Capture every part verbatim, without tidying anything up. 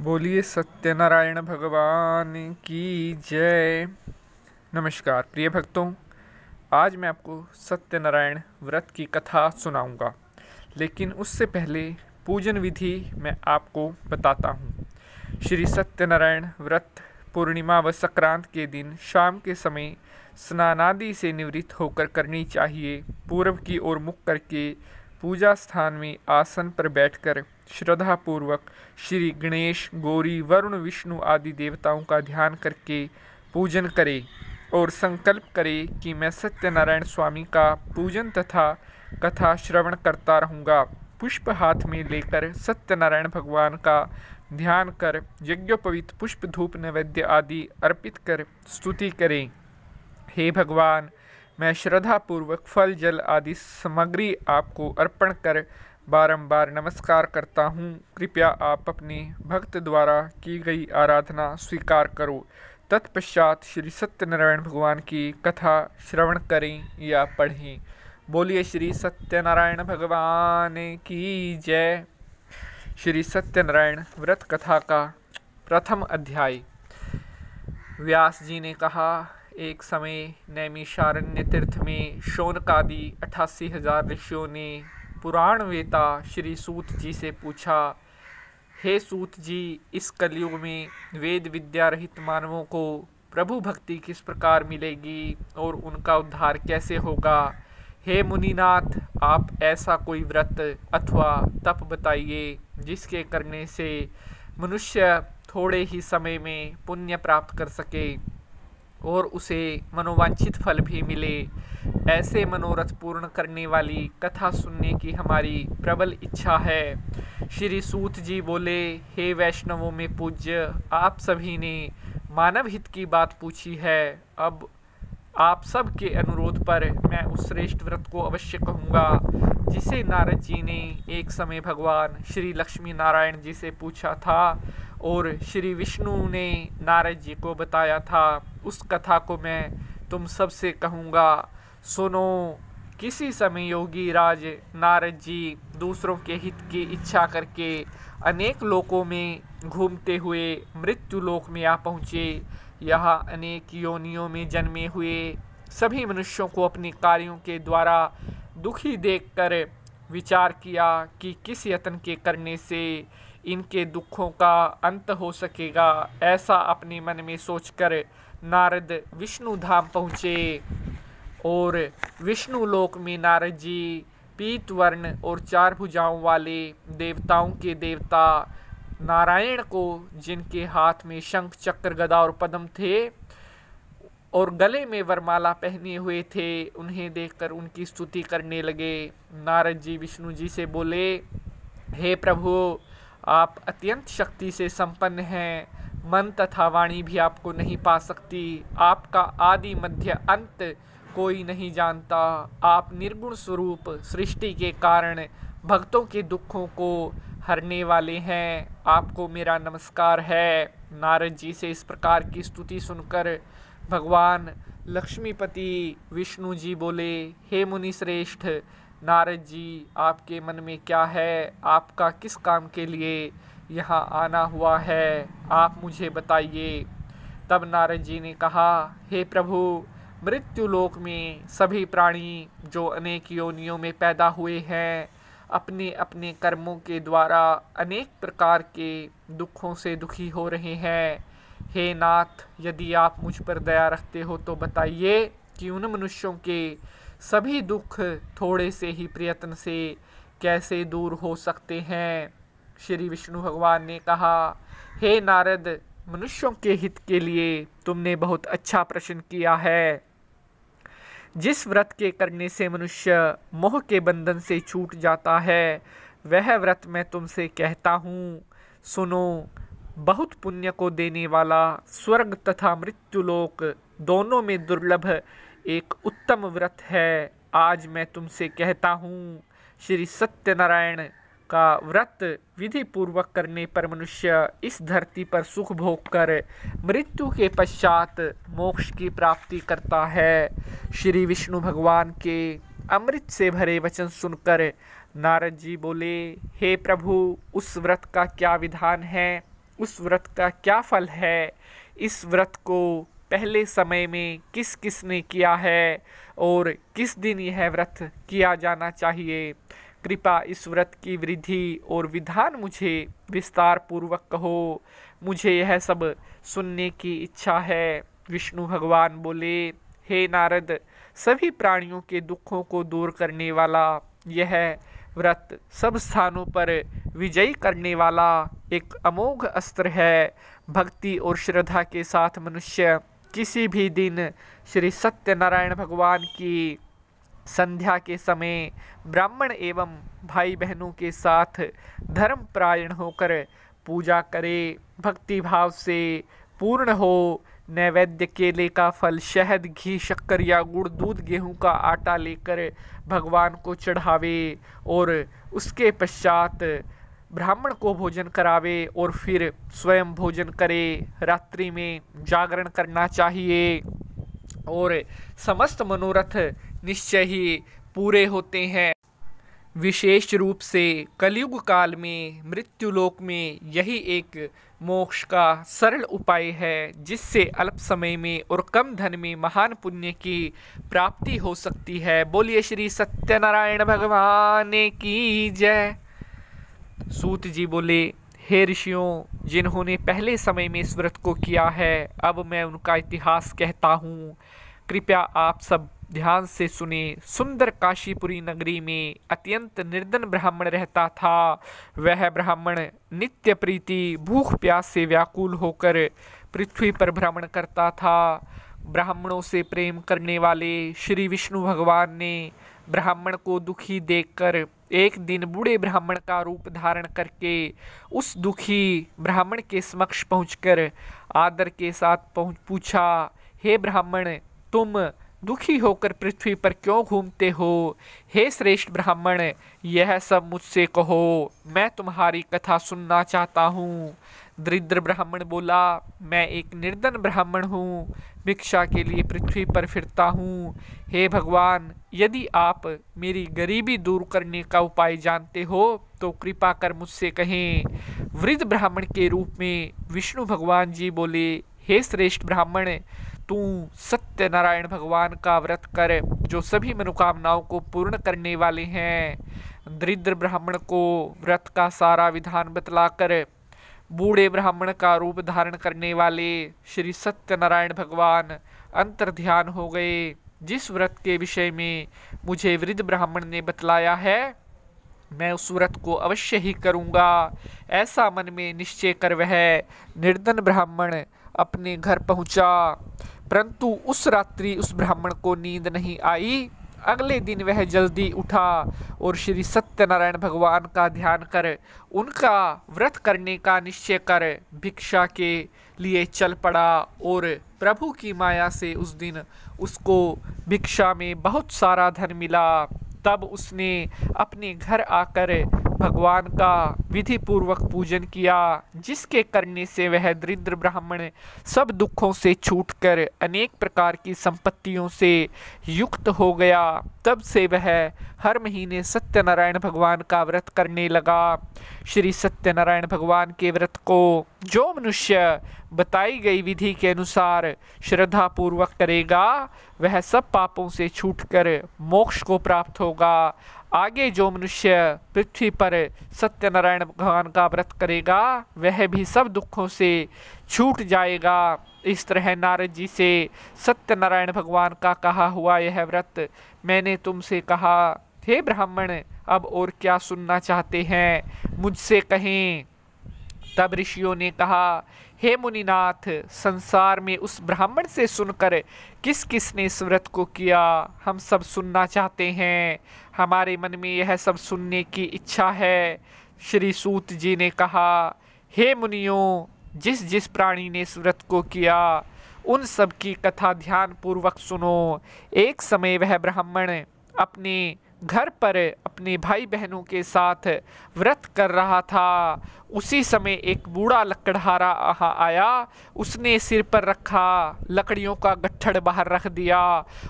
बोलिए सत्यनारायण भगवान की जय। नमस्कार प्रिय भक्तों, आज मैं आपको सत्यनारायण व्रत की कथा सुनाऊंगा, लेकिन उससे पहले पूजन विधि मैं आपको बताता हूँ। श्री सत्यनारायण व्रत पूर्णिमा व संक्रांत के दिन शाम के समय स्नानादि से निवृत्त होकर करनी चाहिए। पूर्व की ओर मुख करके पूजा स्थान में आसन पर बैठकर श्रद्धापूर्वक श्री गणेश, गौरी, वरुण, विष्णु आदि देवताओं का ध्यान करके पूजन करें और संकल्प करें कि मैं सत्यनारायण स्वामी का पूजन तथा कथा श्रवण करता रहूँगा। पुष्प हाथ में लेकर सत्यनारायण भगवान का ध्यान कर यज्ञोपवीत पुष्प, धूप, नैवेद्य आदि अर्पित कर स्तुति करें। हे भगवान, मैं श्रद्धापूर्वक फल, जल आदि सामग्री आपको अर्पण कर बारंबार नमस्कार करता हूँ। कृपया आप अपने भक्त द्वारा की गई आराधना स्वीकार करो। तत्पश्चात श्री सत्यनारायण भगवान की कथा श्रवण करें या पढ़ें। बोलिए श्री सत्यनारायण भगवान की जय। श्री सत्यनारायण व्रत कथा का प्रथम अध्याय। व्यास जी ने कहा, एक समय नैमिषारण्य तीर्थ में शौनकादि अठासी हजार ऋषियों ने पुराण वेता श्री सूत जी से पूछा, हे सूत जी, इस कलयुग में वेद विद्या रहित मानवों को प्रभु भक्ति किस प्रकार मिलेगी और उनका उद्धार कैसे होगा। हे मुनिनाथ, आप ऐसा कोई व्रत अथवा तप बताइए जिसके करने से मनुष्य थोड़े ही समय में पुण्य प्राप्त कर सके और उसे मनोवांछित फल भी मिले। ऐसे मनोरथ पूर्ण करने वाली कथा सुनने की हमारी प्रबल इच्छा है। श्री सूत जी बोले, हे वैष्णवों में पूज्य, आप सभी ने मानव हित की बात पूछी है। अब आप सब के अनुरोध पर मैं उस श्रेष्ठ व्रत को अवश्य कहूँगा जिसे नारद जी ने एक समय भगवान श्री लक्ष्मी नारायण जी से पूछा था और श्री विष्णु ने नारद जी को बताया था। उस कथा को मैं तुम सब से कहूँगा, सुनो। किसी समय योगी राज नारद जी दूसरों के हित की इच्छा करके अनेक लोकों में घूमते हुए मृत्यु लोक में आ पहुँचे। यहाँ अनेक योनियों में जन्मे हुए सभी मनुष्यों को अपने कार्यों के द्वारा दुखी देखकर विचार किया कि किस यत्न के करने से इनके दुखों का अंत हो सकेगा। ऐसा अपने मन में सोचकर नारद विष्णु धाम पहुँचे और विष्णु लोक में नारद जी पीत वर्ण और चार भुजाओं वाले देवताओं के देवता नारायण को, जिनके हाथ में शंख, चक्र, गदा और पद्म थे और गले में वरमाला पहने हुए थे, उन्हें देखकर उनकी स्तुति करने लगे। नारद जी विष्णु जी से बोले, हे प्रभु, आप अत्यंत शक्ति से संपन्न हैं, मन तथा वाणी भी आपको नहीं पा सकती। आपका आदि, मध्य, अंत कोई नहीं जानता। आप निर्गुण स्वरूप सृष्टि के कारण भक्तों के दुखों को हरने वाले हैं। आपको मेरा नमस्कार है। नारद जी से इस प्रकार की स्तुति सुनकर भगवान लक्ष्मीपति विष्णु जी बोले, हे मुनि श्रेष्ठ नारद जी, आपके मन में क्या है? आपका किस काम के लिए यहाँ आना हुआ है? आप मुझे बताइए। तब नारद जी ने कहा, हे प्रभु, मृत्यु लोक में सभी प्राणी जो अनेक योनियों में पैदा हुए हैं, अपने अपने कर्मों के द्वारा अनेक प्रकार के दुखों से दुखी हो रहे हैं। हे नाथ, यदि आप मुझ पर दया रखते हो तो बताइए कि उन मनुष्यों के सभी दुख थोड़े से ही प्रयत्न से कैसे दूर हो सकते हैं। श्री विष्णु भगवान ने कहा, हे नारद, मनुष्यों के हित के लिए तुमने बहुत अच्छा प्रश्न किया है। जिस व्रत के करने से मनुष्य मोह के बंधन से छूट जाता है, वह व्रत मैं तुमसे कहता हूँ, सुनो। बहुत पुण्य को देने वाला स्वर्ग तथा मृत्युलोक दोनों में दुर्लभ एक उत्तम व्रत है। आज मैं तुमसे कहता हूँ, श्री सत्यनारायण का व्रत विधि पूर्वक करने पर मनुष्य इस धरती पर सुख भोग कर मृत्यु के पश्चात मोक्ष की प्राप्ति करता है। श्री विष्णु भगवान के अमृत से भरे वचन सुनकर नारद जी बोले, हे प्रभु, उस व्रत का क्या विधान है? उस व्रत का क्या फल है, इस व्रत को पहले समय में किस किस ने किया है और किस दिन यह व्रत किया जाना चाहिए। कृपा इस व्रत की विधि और विधान मुझे विस्तार पूर्वक कहो, मुझे यह सब सुनने की इच्छा है। विष्णु भगवान बोले, हे नारद, सभी प्राणियों के दुखों को दूर करने वाला, यह व्रत सब स्थानों पर विजयी करने वाला एक अमोघ अस्त्र है। भक्ति और श्रद्धा के साथ मनुष्य किसी भी दिन श्री सत्यनारायण भगवान की संध्या के समय ब्राह्मण एवं भाई बहनों के साथ धर्मपरायण होकर पूजा करे, भक्ति भाव से पूर्ण हो। नैवेद्य केले का फल, शहद, घी, शक्कर या गुड़, दूध, गेहूं का आटा लेकर भगवान को चढ़ावे और उसके पश्चात ब्राह्मण को भोजन करावे और फिर स्वयं भोजन करे। रात्रि में जागरण करना चाहिए और समस्त मनोरथ निश्चय ही पूरे होते हैं। विशेष रूप से कलयुग काल में मृत्युलोक में यही एक मोक्ष का सरल उपाय है, जिससे अल्प समय में और कम धन में महान पुण्य की प्राप्ति हो सकती है। बोलिए श्री सत्यनारायण भगवान की जय। सूत जी बोले, हे ऋषियों, जिन्होंने पहले समय में इस व्रत को किया है, अब मैं उनका इतिहास कहता हूँ, कृपया आप सब ध्यान से सुने। सुंदर काशीपुरी नगरी में अत्यंत निर्धन ब्राह्मण रहता था। वह ब्राह्मण नित्य प्रीति भूख प्यास से व्याकुल होकर पृथ्वी पर भ्रमण करता था। ब्राह्मणों से प्रेम करने वाले श्री विष्णु भगवान ने ब्राह्मण को दुखी देखकर एक दिन बूढ़े ब्राह्मण का रूप धारण करके उस दुखी ब्राह्मण के समक्ष पहुंचकर आदर के साथ पूछा, हे ब्राह्मण, तुम दुखी होकर पृथ्वी पर क्यों घूमते हो? हे श्रेष्ठ ब्राह्मण, यह सब मुझसे कहो, मैं तुम्हारी कथा सुनना चाहता हूँ। दरिद्र ब्राह्मण बोला, मैं एक निर्धन ब्राह्मण हूँ, भिक्षा के लिए पृथ्वी पर फिरता हूँ। हे भगवान, यदि आप मेरी गरीबी दूर करने का उपाय जानते हो तो कृपा कर मुझसे कहें। वृद्ध ब्राह्मण के रूप में विष्णु भगवान जी बोले, हे श्रेष्ठ ब्राह्मण, तू सत्यनारायण भगवान का व्रत कर, जो सभी मनोकामनाओं को पूर्ण करने वाले हैं। दरिद्र ब्राह्मण को व्रत का सारा विधान बतलाकर बूढ़े ब्राह्मण का रूप धारण करने वाले श्री सत्यनारायण भगवान अंतर्ध्यान हो गए। जिस व्रत के विषय में मुझे वृद्ध ब्राह्मण ने बतलाया है, मैं उस व्रत को अवश्य ही करूँगा। ऐसा मन में निश्चय कर वह निर्धन ब्राह्मण अपने घर पहुँचा, परंतु उस रात्रि उस ब्राह्मण को नींद नहीं आई। अगले दिन वह जल्दी उठा और श्री सत्यनारायण भगवान का ध्यान कर उनका व्रत करने का निश्चय कर भिक्षा के लिए चल पड़ा और प्रभु की माया से उस दिन उसको भिक्षा में बहुत सारा धन मिला। तब उसने अपने घर आकर भगवान का विधि पूर्वक पूजन किया, जिसके करने से वह दरिद्र ब्राह्मण सब दुखों से छूटकर अनेक प्रकार की संपत्तियों से युक्त हो गया। तब से वह हर महीने सत्यनारायण भगवान का व्रत करने लगा। श्री सत्यनारायण भगवान के व्रत को जो मनुष्य बताई गई विधि के अनुसार श्रद्धा पूर्वक करेगा, वह सब पापों से छूटकर मोक्ष को प्राप्त होगा। आगे जो मनुष्य पृथ्वी पर सत्यनारायण भगवान का व्रत करेगा, वह भी सब दुखों से छूट जाएगा। इस तरह नारद जी से सत्यनारायण भगवान का कहा हुआ यह व्रत मैंने तुमसे कहा। हे ब्राह्मण, अब और क्या सुनना चाहते हैं, मुझसे कहें। तब ऋषियों ने कहा, हे मुनिनाथ, संसार में उस ब्राह्मण से सुनकर किस किसने इस व्रत को किया, हम सब सुनना चाहते हैं, हमारे मन में यह सब सुनने की इच्छा है। श्री सूत जी ने कहा, हे मुनियों, जिस जिस प्राणी ने इस व्रत को किया, उन सब की कथा ध्यान पूर्वक सुनो। एक समय वह ब्राह्मण अपने घर पर अपने भाई बहनों के साथ व्रत कर रहा था। उसी समय एक बूढ़ा लकड़हारा आया, उसने सिर पर रखा लकड़ियों का गट्ठर बाहर रख दिया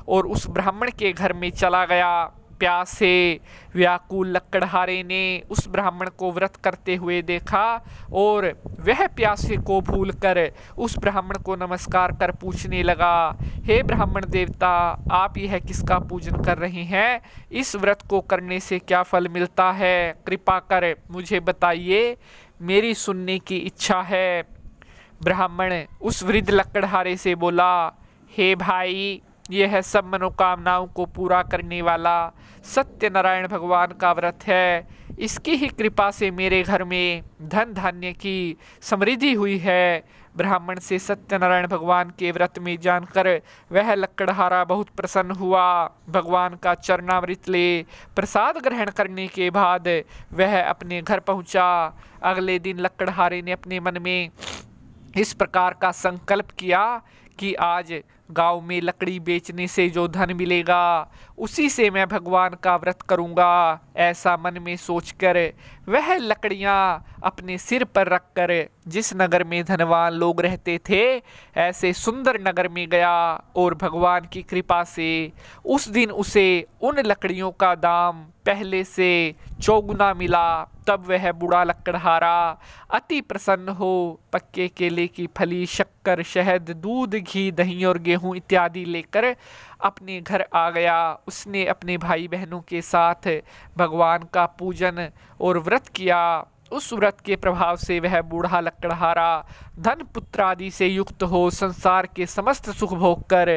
और उस ब्राह्मण के घर में चला गया। प्यास से व्याकुल लकड़हारे ने उस ब्राह्मण को व्रत करते हुए देखा और वह प्यासे को भूलकर उस ब्राह्मण को नमस्कार कर पूछने लगा, हे ब्राह्मण देवता, आप यह किसका पूजन कर रहे हैं? इस व्रत को करने से क्या फल मिलता है? कृपा कर मुझे बताइए, मेरी सुनने की इच्छा है। ब्राह्मण उस वृद्ध लकड़हारे से बोला, हे भाई, यह सब मनोकामनाओं को पूरा करने वाला सत्यनारायण भगवान का व्रत है। इसकी ही कृपा से मेरे घर में धन धान्य की समृद्धि हुई है। ब्राह्मण से सत्यनारायण भगवान के व्रत में जानकर वह लकड़हारा बहुत प्रसन्न हुआ। भगवान का चरणामृत ले प्रसाद ग्रहण करने के बाद वह अपने घर पहुंचा। अगले दिन लकड़हारे ने अपने मन में इस प्रकार का संकल्प किया कि आज गांव में लकड़ी बेचने से जो धन मिलेगा उसी से मैं भगवान का व्रत करूंगा। ऐसा मन में सोचकर वह लकड़ियां अपने सिर पर रखकर जिस नगर में धनवान लोग रहते थे ऐसे सुंदर नगर में गया और भगवान की कृपा से उस दिन उसे उन लकड़ियों का दाम पहले से चौगुना मिला। तब वह बूढ़ा लकड़हारा अति प्रसन्न हो पक्के केले की फली, शक्कर, शहद, दूध, घी, दही और गेहूँ इत्यादि लेकर अपने घर आ गया। उसने अपने भाई बहनों के साथ भगवान का पूजन और व्रत किया। उस व्रत के प्रभाव से वह बूढ़ा लकड़हारा धन पुत्र आदि से युक्त हो संसार के समस्त सुख भोग कर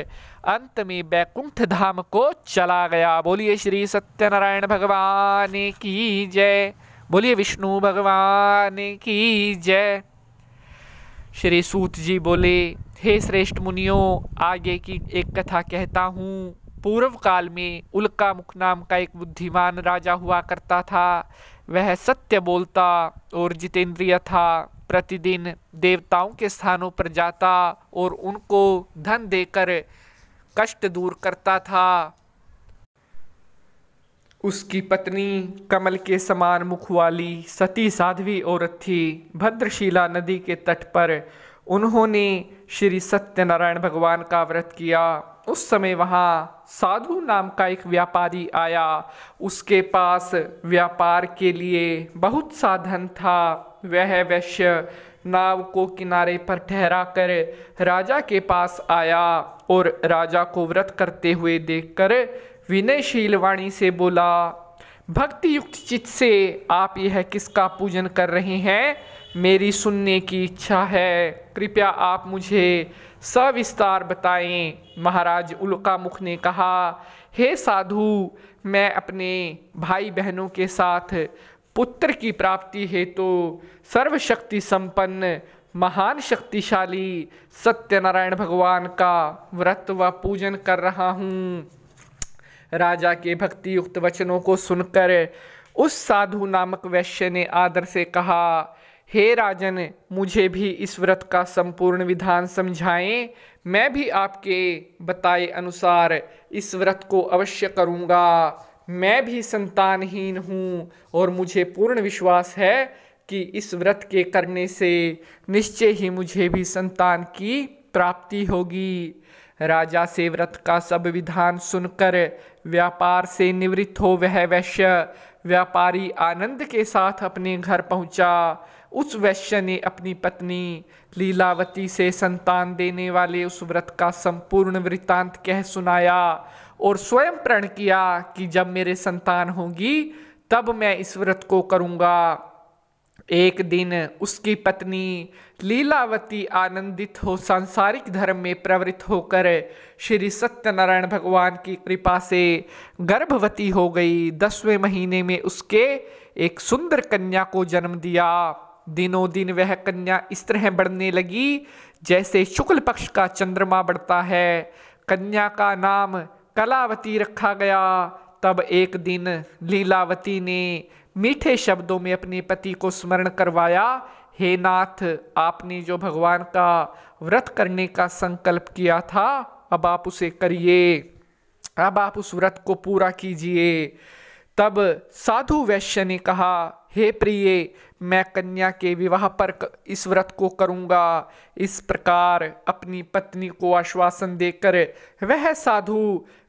अंत में वैकुंठ धाम को चला गया। बोलिए श्री सत्यनारायण भगवान की जय, बोलिए विष्णु भगवान की जय। श्री सूत जी बोले, हे श्रेष्ठ मुनियों, आगे की एक कथा कहता हूँ। पूर्व काल में उल्कामुख नाम का एक बुद्धिमान राजा हुआ करता था। वह सत्य बोलता और जितेंद्रिय था। प्रतिदिन देवताओं के स्थानों पर जाता और उनको धन देकर कष्ट दूर करता था। उसकी पत्नी कमल के समान मुख वाली सती साध्वी औरत थी। भद्रशीला नदी के तट पर उन्होंने श्री सत्यनारायण भगवान का व्रत किया। उस समय वहाँ साधु नाम का एक व्यापारी आया। उसके पास व्यापार के लिए बहुत सा धन था। वह वैश्य नाव को किनारे पर ठहरा कर राजा के पास आया और राजा को व्रत करते हुए देखकर विनयशील वाणी से बोला, भक्ति युक्त चित्त से आप यह किसका पूजन कर रहे हैं? मेरी सुनने की इच्छा है, कृपया आप मुझे सविस्तार बताएं। महाराज उल्कामुख ने कहा, हे साधु, मैं अपने भाई बहनों के साथ पुत्र की प्राप्ति हेतु सर्वशक्ति संपन्न महान शक्तिशाली सत्यनारायण भगवान का व्रत व पूजन कर रहा हूँ। राजा के भक्ति युक्त वचनों को सुनकर उस साधु नामक वैश्य ने आदर से कहा, हे राजन, मुझे भी इस व्रत का संपूर्ण विधान समझाएं, मैं भी आपके बताए अनुसार इस व्रत को अवश्य करूँगा। मैं भी संतानहीन हूँ और मुझे पूर्ण विश्वास है कि इस व्रत के करने से निश्चय ही मुझे भी संतान की प्राप्ति होगी। राजा से व्रत का सब विधान सुनकर व्यापार से निवृत्त हो वह वैश्य व्यापारी आनंद के साथ अपने घर पहुंचा। उस वैश्य ने अपनी पत्नी लीलावती से संतान देने वाले उस व्रत का संपूर्ण वृत्तांत कह सुनाया और स्वयं प्रण किया कि जब मेरे संतान होगी तब मैं इस व्रत को करूंगा। एक दिन उसकी पत्नी लीलावती आनंदित हो सांसारिक धर्म में प्रवृत्त होकर श्री सत्यनारायण भगवान की कृपा से गर्भवती हो गई। दसवें महीने में उसके एक सुंदर कन्या को जन्म दिया। दिनों दिन वह कन्या इस तरह बढ़ने लगी जैसे शुक्ल पक्ष का चंद्रमा बढ़ता है। कन्या का नाम कलावती रखा गया। तब एक दिन लीलावती ने मीठे शब्दों में अपने पति को स्मरण करवाया, हे नाथ, आपने जो भगवान का व्रत करने का संकल्प किया था, अब आप उसे करिए, अब आप उस व्रत को पूरा कीजिए। तब साधु वैश्य ने कहा, हे प्रिय, मैं कन्या के विवाह पर इस व्रत को करूँगा। इस प्रकार अपनी पत्नी को आश्वासन देकर वह साधु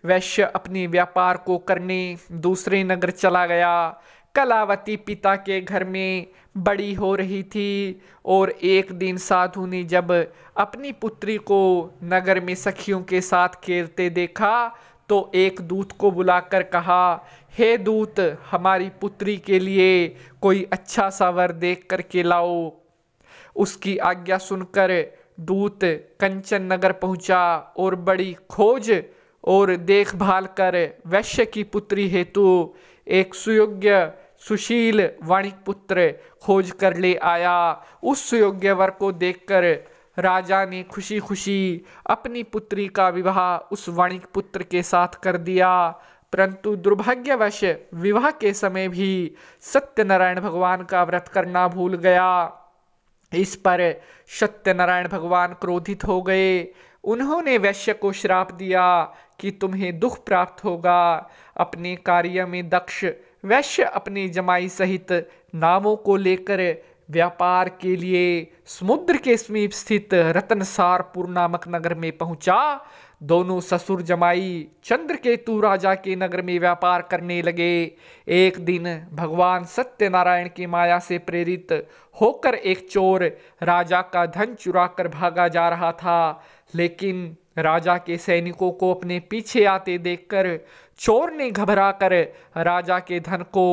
वैश्य अपने व्यापार को करने दूसरे नगर चला गया। कलावती पिता के घर में बड़ी हो रही थी और एक दिन साधु ने जब अपनी पुत्री को नगर में सखियों के साथ खेलते देखा तो एक दूत को बुलाकर कहा, हे दूत, हमारी पुत्री के लिए कोई अच्छा सा वर देख कर के लाओ। उसकी आज्ञा सुनकर दूत कंचन नगर पहुंचा और बड़ी खोज और देखभाल कर वैश्य की पुत्री हेतु एक सुयोग्य सुशील वाणिक पुत्र खोज कर ले आया। उस सुयोग्य वर को देखकर राजा ने खुशी खुशी अपनी पुत्री का विवाह उस वाणिक पुत्र के साथ कर दिया। परंतु दुर्भाग्यवश विवाह के समय भी सत्यनारायण भगवान का व्रत करना भूल गया। इस पर सत्यनारायण भगवान क्रोधित हो गए। उन्होंने वैश्य को श्राप दिया कि तुम्हें दुख प्राप्त होगा। अपने कार्य में दक्ष वैश्य अपने जमाई सहित नावों को लेकर व्यापार के लिए समुद्र के समीप स्थित रतनसारपुर नामक नगर में पहुंचा। दोनों ससुर जमाई चंद्रकेतु राजा के नगर में व्यापार करने लगे। एक दिन भगवान सत्यनारायण की माया से प्रेरित होकर एक चोर राजा का धन चुरा कर भागा जा रहा था, लेकिन राजा के सैनिकों को अपने पीछे आते देखकर चोर ने घबराकर राजा के धन को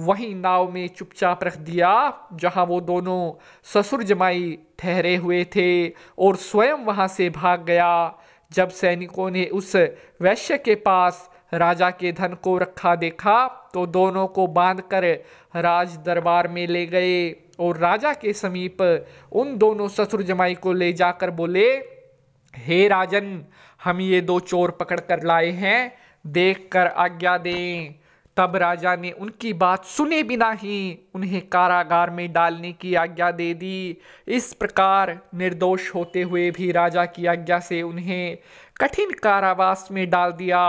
वहीं नाव में चुपचाप रख दिया जहां वो दोनों ससुर जमाई ठहरे हुए थे और स्वयं वहां से भाग गया। जब सैनिकों ने उस वैश्य के पास राजा के धन को रखा देखा तो दोनों को बांधकर राज दरबार में ले गए और राजा के समीप उन दोनों ससुर जमाई को ले जाकर बोले, हे राजन, हम ये दो चोर पकड़ कर लाए हैं, देख कर आज्ञा दें। तब राजा ने उनकी बात सुने बिना ही उन्हें कारागार में डालने की आज्ञा दे दी। इस प्रकार निर्दोष होते हुए भी राजा की आज्ञा से उन्हें कठिन कारावास में डाल दिया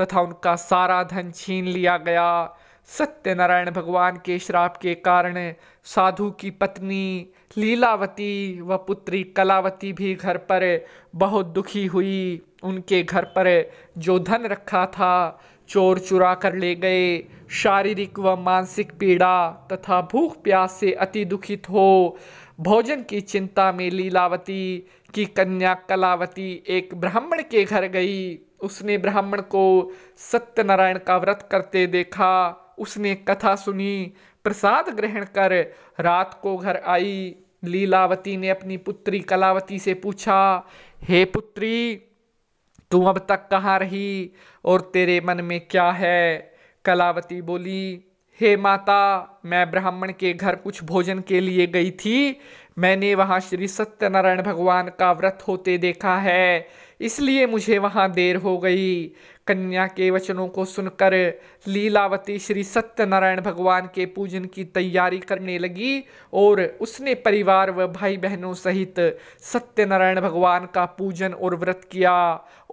तथा उनका सारा धन छीन लिया गया। सत्यनारायण भगवान के श्राप के कारण साधु की पत्नी लीलावती व पुत्री कलावती भी घर पर बहुत दुखी हुई। उनके घर पर जो धन रखा था चोर चुरा कर ले गए। शारीरिक व मानसिक पीड़ा तथा भूख प्यास से अति दुखित हो भोजन की चिंता में लीलावती की कन्या कलावती एक ब्राह्मण के घर गई। उसने ब्राह्मण को सत्यनारायण का व्रत करते देखा। उसने कथा सुनी, प्रसाद ग्रहण कर रात को घर आई। लीलावती ने अपनी पुत्री कलावती से पूछा, हे पुत्री, तू अब तक कहाँ रही और तेरे मन में क्या है? कलावती बोली, हे माता, मैं ब्राह्मण के घर कुछ भोजन के लिए गई थी। मैंने वहाँ श्री सत्यनारायण भगवान का व्रत होते देखा है, इसलिए मुझे वहाँ देर हो गई। कन्या के वचनों को सुनकर लीलावती श्री सत्यनारायण भगवान के पूजन की तैयारी करने लगी और उसने परिवार व भाई बहनों सहित सत्यनारायण भगवान का पूजन और व्रत किया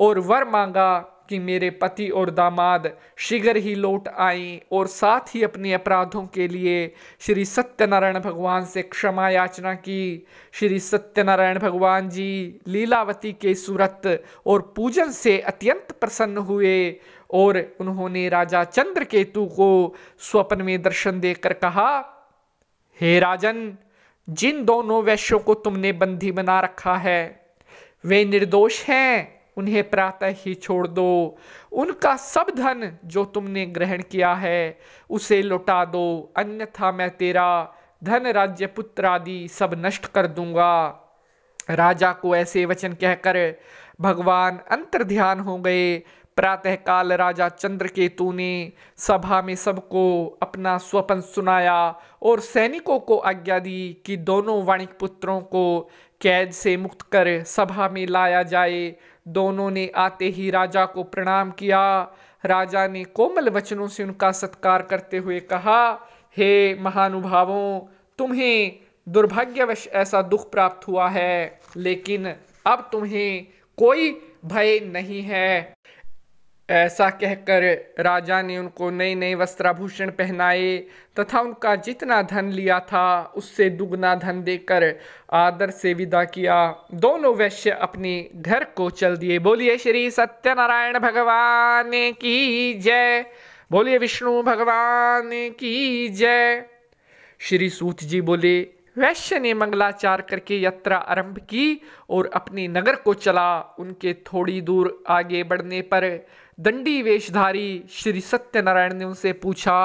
और वर मांगा कि मेरे पति और दामाद शीघ्र ही लौट आएं और साथ ही अपने अपराधों के लिए श्री सत्यनारायण भगवान से क्षमा याचना की। श्री सत्यनारायण भगवान जी लीलावती के सूरत और पूजन से अत्यंत प्रसन्न हुए और उन्होंने राजा चंद्रकेतु को स्वप्न में दर्शन देकर कहा, हे राजन, जिन दोनों वैश्यों को तुमने बंदी बना रखा है वे निर्दोष हैं। उन्हें प्रातः ही छोड़ दो। उनका सब धन जो तुमने ग्रहण किया है उसे लौटा दो, अन्यथा मैं तेरा धन राज्य पुत्र आदि सब नष्ट कर दूंगा। राजा को ऐसे वचन कहकर भगवान अंतर्ध्यान हो गए। प्रातःकाल राजा चंद्रकेतु ने सभा में सबको अपना स्वप्न सुनाया और सैनिकों को आज्ञा दी कि दोनों वाणिक पुत्रों को कैद से मुक्त कर सभा में लाया जाए। दोनों ने आते ही राजा को प्रणाम किया। राजा ने कोमल वचनों से उनका सत्कार करते हुए कहा, हे महानुभावों, तुम्हें दुर्भाग्यवश ऐसा दुख प्राप्त हुआ है, लेकिन अब तुम्हें कोई भय नहीं है। ऐसा कहकर राजा ने उनको नए नए वस्त्राभूषण पहनाए तथा उनका जितना धन लिया था उससे दुगना धन देकर आदर से विदा किया। दोनों वैश्य अपने घर को चल दिए। बोलिए श्री सत्यनारायण भगवान की जय। बोलिए विष्णु भगवान की जय। श्री सूत जी बोले, वैश्य ने मंगलाचार करके यात्रा आरंभ की और अपने नगर को चला। उनके थोड़ी दूर आगे बढ़ने पर दंडी वेशधारी श्री सत्यनारायण ने उनसे पूछा,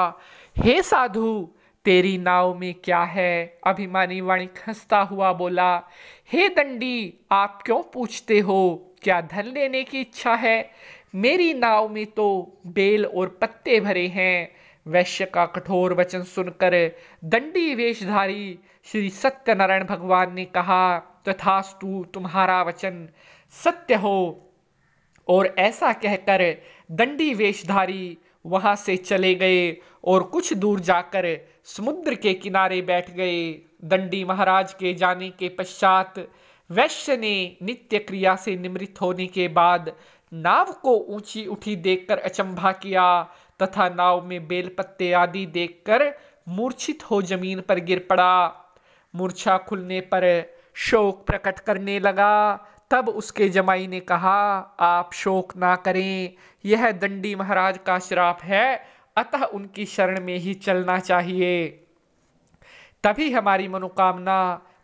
हे साधु, तेरी नाव में क्या है? अभिमानी वाणिक हंसता हुआ बोला, हे दंडी, आप क्यों पूछते हो? क्या धन लेने की इच्छा है? मेरी नाव में तो बेल और पत्ते भरे हैं। वैश्य का कठोर वचन सुनकर दंडी वेशधारी श्री सत्यनारायण भगवान ने कहा, तथास्तु, तुम्हारा वचन सत्य हो। और ऐसा कहकर दंडी वेशधारी वहाँ से चले गए और कुछ दूर जाकर समुद्र के किनारे बैठ गए। दंडी महाराज के जाने के पश्चात वैश्य ने नित्य क्रिया से निमृत्त होने के बाद नाव को ऊंची उठी देखकर अचंभा किया तथा नाव में बेल पत्ते आदि देखकर मूर्छित हो जमीन पर गिर पड़ा। मूर्छा खुलने पर शोक प्रकट करने लगा। तब उसके जमाई ने कहा, आप शोक ना करें, यह दंडी महाराज का श्राप है, अतः उनकी शरण में ही चलना चाहिए, तभी हमारी मनोकामना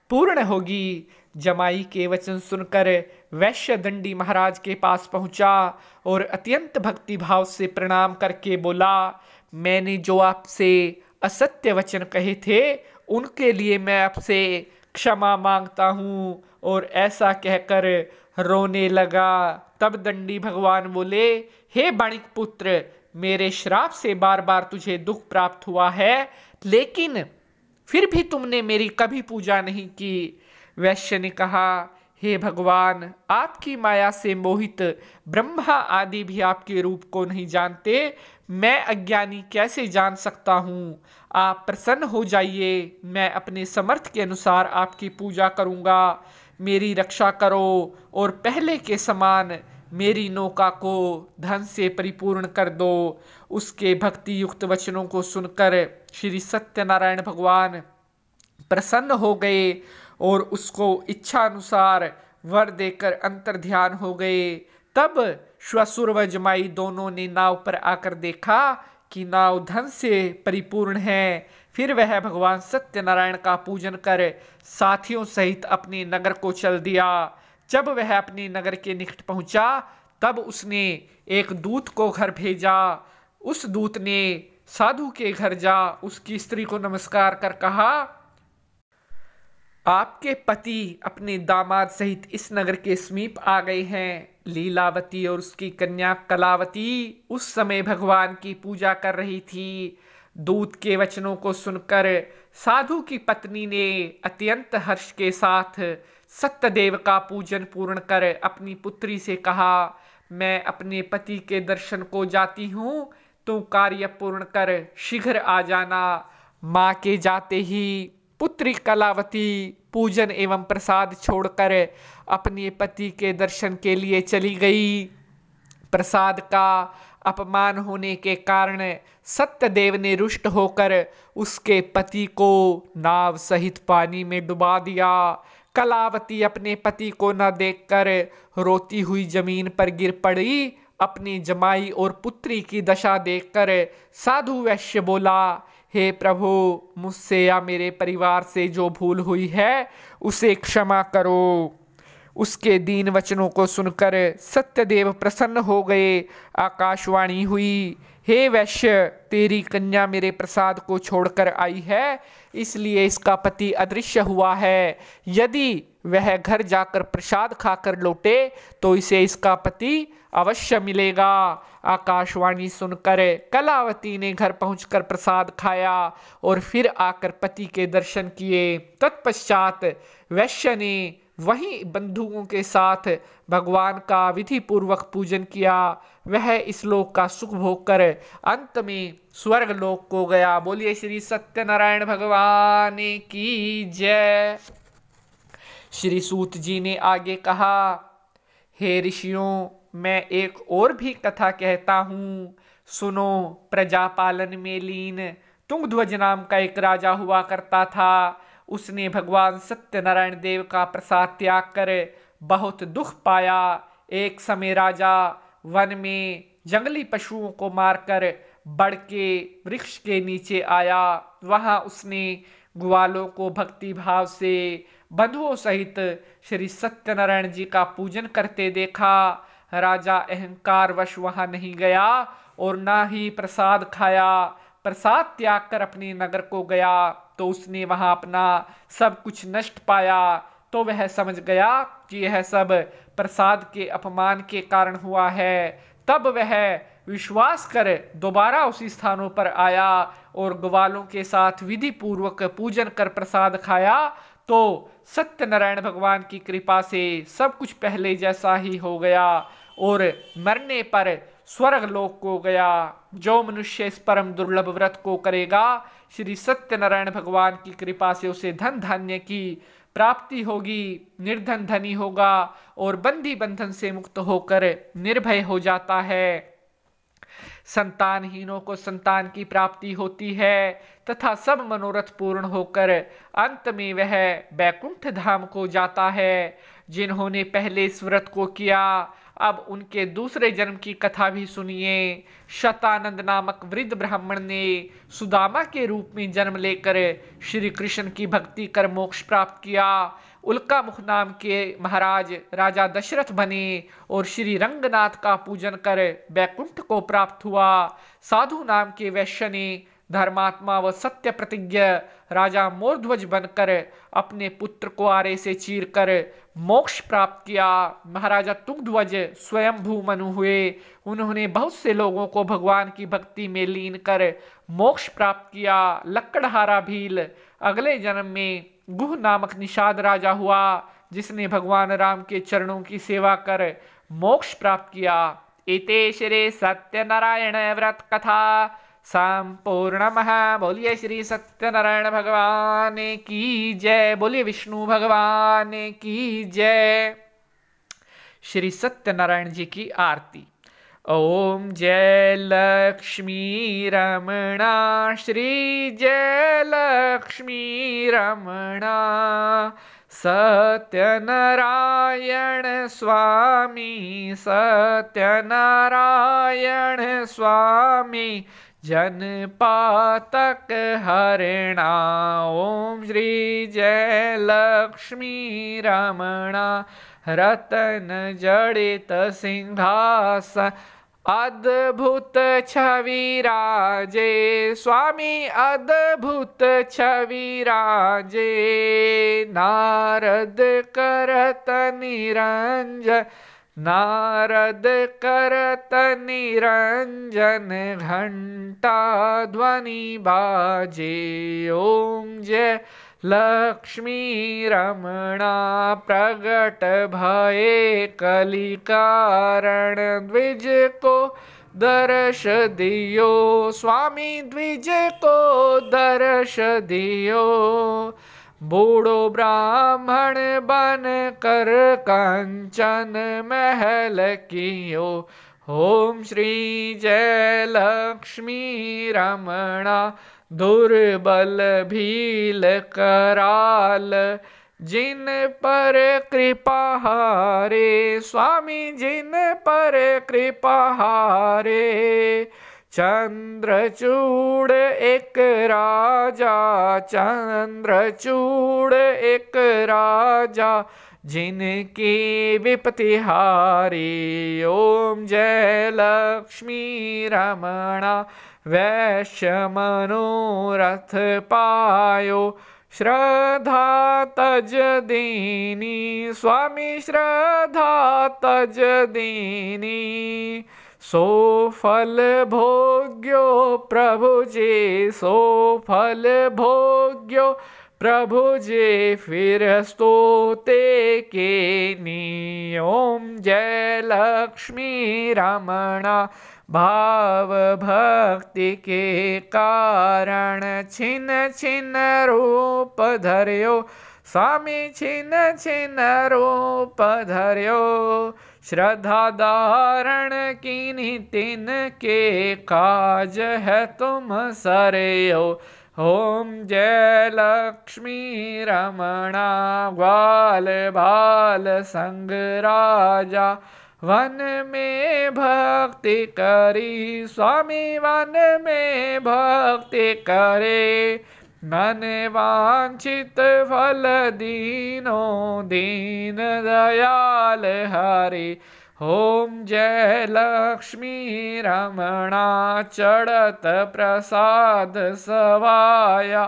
पूर्ण होगी। जमाई के वचन सुनकर वैश्य दंडी महाराज के पास पहुंचा और अत्यंत भक्ति भाव से प्रणाम करके बोला, मैंने जो आपसे असत्य वचन कहे थे उनके लिए मैं आपसे क्षमा मांगता हूँ। और ऐसा कहकर रोने लगा। तब दंडी भगवान बोले, हे बाणिक पुत्र, मेरे श्राप से बार बार तुझे दुख प्राप्त हुआ है, लेकिन फिर भी तुमने मेरी कभी पूजा नहीं की। वैश्य ने कहा, हे भगवान, आपकी माया से मोहित ब्रह्मा आदि भी आपके रूप को नहीं जानते, मैं अज्ञानी कैसे जान सकता हूँ? आप प्रसन्न हो जाइए, मैं अपने समर्थ के अनुसार आपकी पूजा करूँगा। मेरी रक्षा करो और पहले के समान मेरी नौका को धन से परिपूर्ण कर दो। उसके भक्ति युक्त वचनों को सुनकर श्री सत्यनारायण भगवान प्रसन्न हो गए और उसको इच्छा अनुसार वर देकर अंतर्ध्यान हो गए। तब श्वसुर व जमाई दोनों ने नाव पर आकर देखा कि नाव धन से परिपूर्ण है। फिर वह भगवान सत्यनारायण का पूजन कर साथियों सहित अपने नगर को चल दिया। जब वह अपने नगर के निकट पहुंचा, तब उसने एक दूत को घर भेजा। उस दूत ने साधु के घर जा उसकी स्त्री को नमस्कार कर कहा, आपके पति अपने दामाद सहित इस नगर के समीप आ गए हैं। लीलावती और उसकी कन्या कलावती उस समय भगवान की पूजा कर रही थी। दूत के वचनों को सुनकर साधु की पत्नी ने अत्यंत हर्ष के साथ सत्यदेव का पूजन पूर्ण कर अपनी पुत्री से कहा, मैं अपने पति के दर्शन को जाती हूँ, तुम कार्य पूर्ण कर शीघ्र आ जाना। माँ के जाते ही पुत्री कलावती पूजन एवं प्रसाद छोड़कर अपने पति के दर्शन के लिए चली गई। प्रसाद का अपमान होने के कारण सत्यदेव ने रुष्ट होकर उसके पति को नाव सहित पानी में डुबा दिया। कलावती अपने पति को न देखकर रोती हुई जमीन पर गिर पड़ी। अपने जमाई और पुत्री की दशा देखकर साधु वैश्य बोला, हे प्रभु, मुझसे या मेरे परिवार से जो भूल हुई है उसे क्षमा करो। उसके दीन वचनों को सुनकर सत्यदेव प्रसन्न हो गए। आकाशवाणी हुई, हे वैश्य, तेरी कन्या मेरे प्रसाद को छोड़कर आई है, इसलिए इसका पति अदृश्य हुआ है। यदि वह घर जाकर प्रसाद खाकर लौटे तो इसे इसका पति अवश्य मिलेगा। आकाशवाणी सुनकर कलावती ने घर पहुंचकर प्रसाद खाया और फिर आकर पति के दर्शन किए। तत्पश्चात वैश्य ने वहीं बंधुओं के साथ भगवान का विधि पूर्वक पूजन किया। वह इस लोक का सुख भोग कर अंत में स्वर्ग लोक को गया। बोलिए श्री सत्यनारायण भगवान की जय। श्री सूत जी ने आगे कहा, हे ऋषियों, मैं एक और भी कथा कहता हूँ, सुनो। प्रजापालन में लीन तुंगध्वज नाम का एक राजा हुआ करता था। उसने भगवान सत्यनारायण देव का प्रसाद त्याग कर बहुत दुख पाया। एक समय राजा वन में जंगली पशुओं को मारकर बड़ के वृक्ष के नीचे आया। वहाँ उसने ग्वालों को भक्ति भाव से बंधुओं सहित श्री सत्यनारायण जी का पूजन करते देखा। राजा अहंकारवश वहाँ नहीं गया और ना ही प्रसाद खाया। प्रसाद त्याग कर अपने नगर को गया तो उसने वहाँ अपना सब कुछ नष्ट पाया। तो वह समझ गया कि यह सब प्रसाद के अपमान के कारण हुआ है। तब वह विश्वास कर दोबारा उसी स्थानों पर आया और ग्वालों के साथ विधि पूर्वक पूजन कर प्रसाद खाया। तो सत्यनारायण भगवान की कृपा से सब कुछ पहले जैसा ही हो गया और मरने पर स्वर्ग लोक को गया। जो मनुष्य इस परम दुर्लभ व्रत को करेगा, श्री सत्यनारायण भगवान की कृपा से उसे धन धान्य की प्राप्ति होगी। निर्धन धनी होगा और बंदी बंधन से मुक्त होकर निर्भय हो जाता है। संतानहीनों को संतान की प्राप्ति होती है तथा सब मनोरथ पूर्ण होकर अंत में वह वैकुंठ धाम को जाता है। जिन्होंने पहले इस व्रत को किया, अब उनके दूसरे जन्म की कथा भी सुनिए। शतानंद नामक वृद्ध ब्राह्मण ने सुदामा के रूप में जन्म लेकर श्री कृष्ण की भक्ति कर मोक्ष प्राप्त किया। उल्कामुख नाम के महाराज राजा दशरथ बने और श्री रंगनाथ का पूजन कर वैकुंठ को प्राप्त हुआ। साधु नाम के वैश्य ने धर्मात्मा व सत्य प्रतिज्ञ राजा मोरध्वज बनकर अपने पुत्र को आरे से चीरकर मोक्ष प्राप्त किया। महाराजा तुंगध्वज स्वयं भूमनु हुए। उन्होंने बहुत से लोगों को भगवान की भक्ति में लीन कर मोक्ष प्राप्त किया। लक्कड़हारा भील अगले जन्म में गुह नामक निषाद राजा हुआ, जिसने भगवान राम के चरणों की सेवा कर मोक्ष प्राप्त किया। इति श्री सत्यनारायण व्रत कथा संपूर्ण महा। बोलिए श्री सत्यनारायण भगवान की जय। बोलिए विष्णु भगवान की जय। श्री सत्यनारायण जी की आरती। ओम जय लक्ष्मी रमणा, श्री जय लक्ष्मी रमणा, सत्यनारायण स्वामी, सत्यनारायण स्वामी, जन पातक हरणा। ओम श्री जय लक्ष्मी रमणा, रतन जड़ित सिंहासन, अद्भुत छवि राजे स्वामी, अद्भुत छवि राजे, नारद करत निरंजन, नारद करत निरंजन, घंटा ध्वनि बाजे। ओम जय लक्ष्मी रमणा, प्रगट भये कलि कारण, द्विज को दर्श दियो स्वामी, द्विज को दर्श दियो, बूढ़ो ब्राह्मण बन कर कंचन महल कियो। ओम श्री जय लक्ष्मी रमणा, दुर्बल भील कराल, जिन पर कृपा हारे स्वामी, जिन पर कृपा हारे, चंद्रचूड़ एक राजा, चंद्रचूड़ एक राजा, जिनकी विपत्ति हारी। ओम जय लक्ष्मी रमणा, वैश्य मनोरथ पायो, श्रद्धा तज दीनी स्वामी, श्रद्धा तज दीनी, सो फल भोग्यो प्रभु जी, सो फल भोग्यो प्रभु जी, फिर स्तोते कीनी। ओम जय लक्ष्मी रमणा, भाव भक्ति के कारण, छिन्न छिन्न रूप धर्यो स्वामी, छिन्न छिन्न रूप धर्यो, श्रद्धा धारण कीन्ही तिन के काज है तुम सरे हो। ओम जय लक्ष्मी रमणा ग्वाल बाल संग राजा, वन में भक्ति करी स्वामी वन में भक्ति करे, मन वांछित फल दीनो दीन दयाल हरि। ओम जय लक्ष्मी रमणा चढ़त प्रसाद सवाया,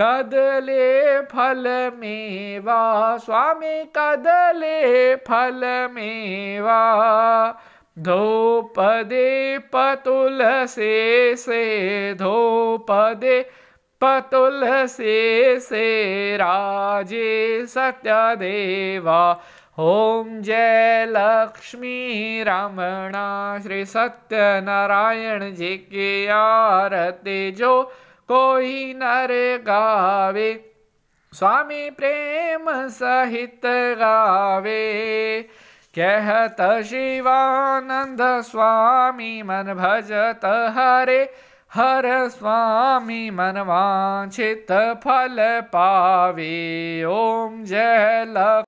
कदले फल मेवा स्वामी कदले फल मेवा, धूप दे पतुल से से धूप दे पतुल से से राजे सत्यदेवा। ओम जय लक्ष्मी रमणा श्री सत्यनारायण जी की आरती जो कोई नर गावे, स्वामी प्रेम सहित गावे, कहत शिवानंद स्वामी मन भजत हरे। हर स्वामी मन वांछित फल पावे। ओम जय लक्ष्मी।